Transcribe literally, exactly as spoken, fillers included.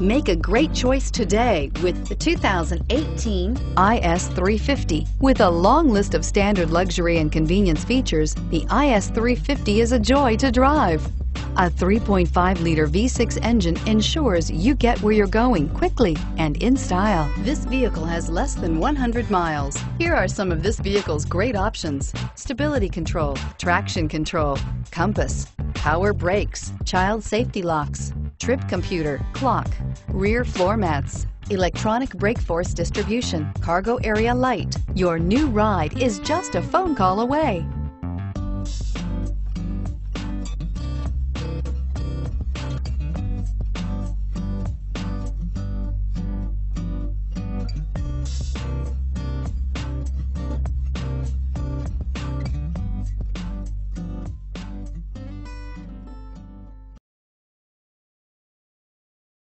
Make a great choice today with the two thousand eighteen I S three fifty. With a long list of standard luxury and convenience features, the I S three fifty is a joy to drive. A three point five liter V six engine ensures you get where you're going quickly and in style. This vehicle has less than one hundred miles. Here are some of this vehicle's great options: stability control, traction control, compass, power brakes, child safety locks, trip computer, clock, rear floor mats, electronic brake force distribution, cargo area light. Your new ride is just a phone call away.